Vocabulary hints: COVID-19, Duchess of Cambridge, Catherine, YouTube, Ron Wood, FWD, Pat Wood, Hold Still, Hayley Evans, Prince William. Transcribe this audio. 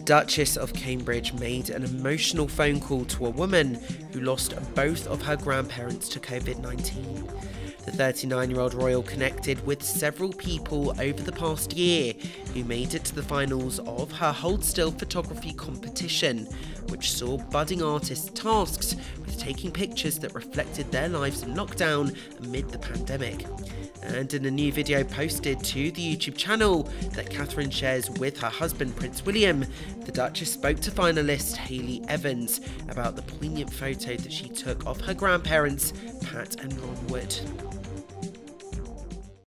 the Duchess of Cambridge made an emotional phone call to a woman who lost both of her grandparents to COVID-19. The 39-year-old royal connected with several people over the past year who made it to the finals of her Hold Still photography competition, which saw budding artists tasked with taking pictures that reflected their lives in lockdown amid the pandemic. And in a new video posted to the YouTube channel that Catherine shares with her husband Prince William, the Duchess spoke to finalist Hayley Evans about the poignant photo that she took of her grandparents, Pat and Ron Wood.